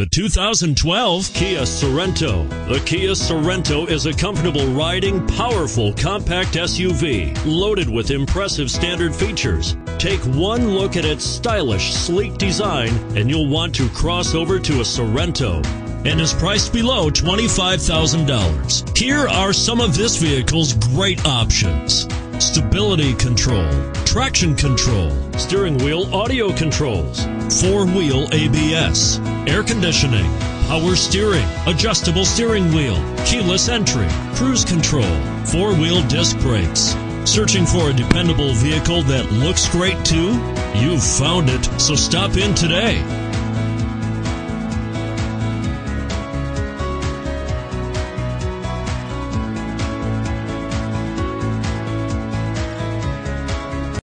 The 2012 Kia Sorento. The Kia Sorento is a comfortable riding, powerful, compact SUV loaded with impressive standard features. Take one look at its stylish, sleek design and you'll want to cross over to a Sorento, and is priced below $25,000. Here are some of this vehicle's great options: stability control, traction control, steering wheel audio controls, four-wheel ABS, air conditioning, power steering, adjustable steering wheel, keyless entry, cruise control, four-wheel disc brakes. Searching for a dependable vehicle that looks great too? You've found it, so stop in today.